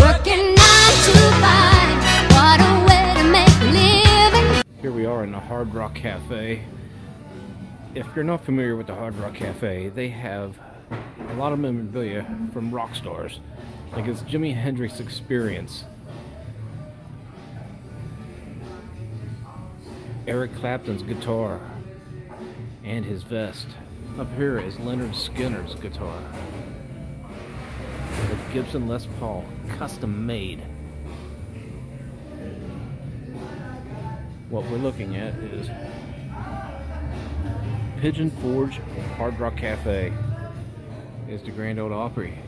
Working 9 to 5, what a way to make a living. Here we are in the Hard Rock Cafe. If you're not familiar with the Hard Rock Cafe, they have a lot of memorabilia from rock stars, like it's Jimi Hendrix Experience, Eric Clapton's guitar and his vest. Up here is Leonard Skinner's guitar. The Gibson Les Paul, custom made. What we're looking at is Pigeon Forge Hard Rock Cafe. It's the Grand Old Opry.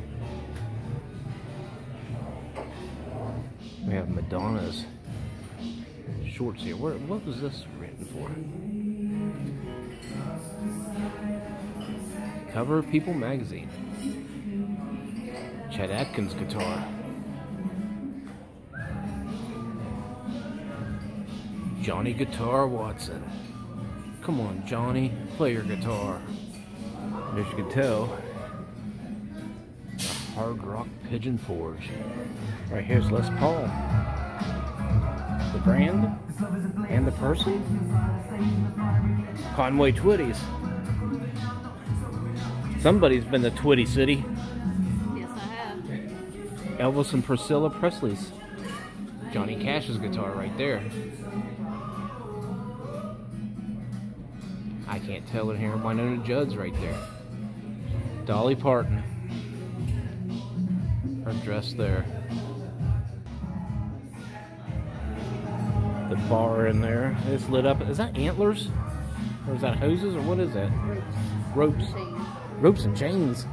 We have Madonna's shorts here. What was this written for? Cover People magazine. Chad Atkins guitar. Johnny Guitar Watson. Come on, Johnny, play your guitar. As you can tell, the Hard Rock Pigeon Forge. Right here's Les Paul. The brand and the person. Conway Twitties. Somebody's been to Twitty City. Yes, I have. Elvis and Priscilla Presley's. Johnny Cash's guitar right there. I can't tell it here. Winona Judd's right there. Dolly Parton. Her dress there. The bar in there. It's lit up. Is that antlers? Or is that hoses? Or what is that? Ropes. Ropes and chains.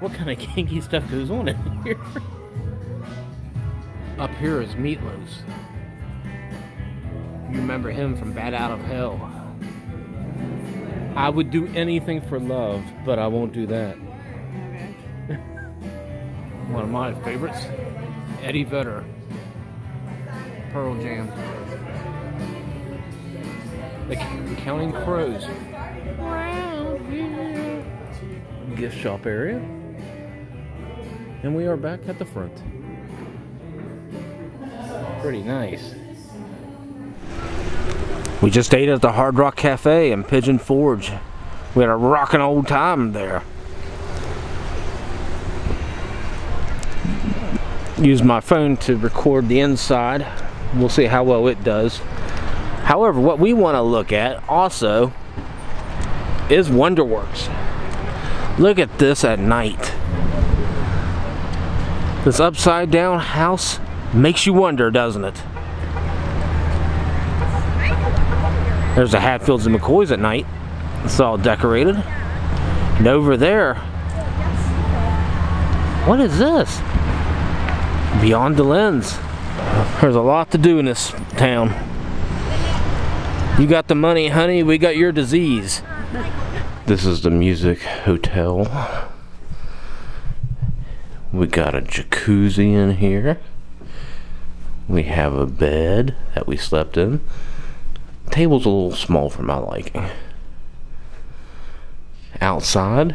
What kind of kinky stuff goes on in here? Up here is Meatloaf. You remember him from Bat Out of Hell. I would do anything for love, but I won't do that. One of my favorites, Eddie Vedder. Pearl Jam. The Counting Crows. Gift shop area, and we are back at the front. Pretty nice. We just ate at the Hard Rock Cafe in Pigeon Forge. We had a rockin' old time there. Used my phone to record the inside. We'll see how well it does. However, what we want to look at also is WonderWorks. Look at this at night. This upside down house makes you wonder, doesn't it? There's the Hatfields and McCoys at night. It's all decorated. And over there, what is this? Beyond the lens. There's a lot to do in this town. You got the money, honey, we got your disease. This is the Music Hotel. We got a jacuzzi in here. We have a bed that we slept in. The table's a little small for my liking. Outside.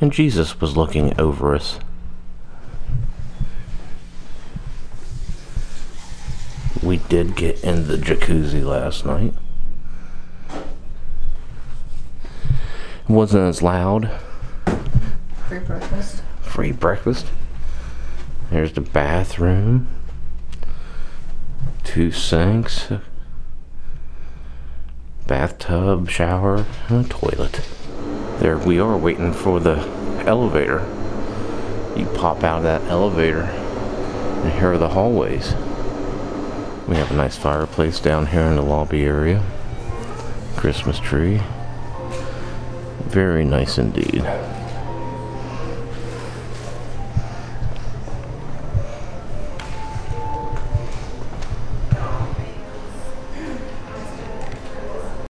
And Jesus was looking over us. We did get in the jacuzzi last night. It wasn't as loud. Free breakfast. Free breakfast. There's the bathroom. 2 sinks. Bathtub, shower, and a toilet. There we are waiting for the elevator. You pop out of that elevator and here are the hallways. We have a nice fireplace down here in the lobby area. Christmas tree. Very nice indeed.